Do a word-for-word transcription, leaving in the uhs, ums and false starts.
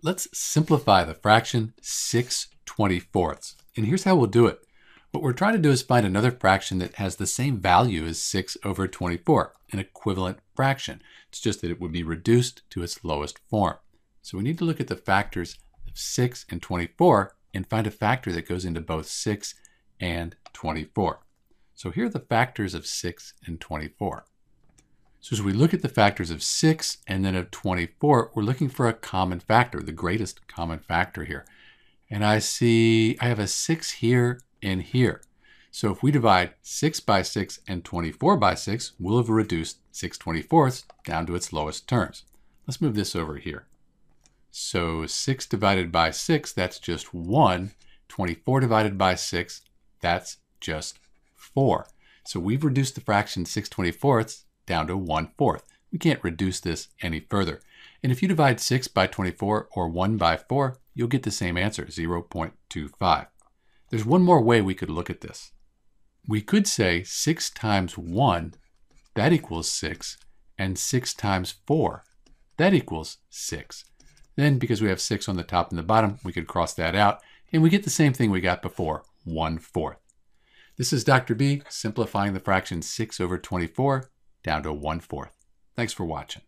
Let's simplify the fraction six twenty-fourths. And here's how we'll do it. What we're trying to do is find another fraction that has the same value as six over twenty-four, an equivalent fraction. It's just that it would be reduced to its lowest form. So we need to look at the factors of six and twenty-four and find a factor that goes into both six and twenty-four. So here are the factors of six and twenty-four. So as we look at the factors of six and then of twenty-four, we're looking for a common factor, the greatest common factor here. And I see I have a six here and here. So if we divide six by six and twenty-four by six, we'll have reduced six twenty-fourths down to its lowest terms. Let's move this over here. So six divided by six, that's just one. twenty-four divided by six, that's just four. So we've reduced the fraction six twenty-fourths down to one fourth. We can't reduce this any further. And if you divide six by twenty-four or one by four, you'll get the same answer, zero point two five. There's one more way we could look at this. We could say six times one, that equals six, and six times four, that equals six. Then because we have six on the top and the bottom, we could cross that out, and we get the same thing we got before, one fourth. This is Doctor B simplifying the fraction six over twenty-four down to one fourth. Thanks for watching.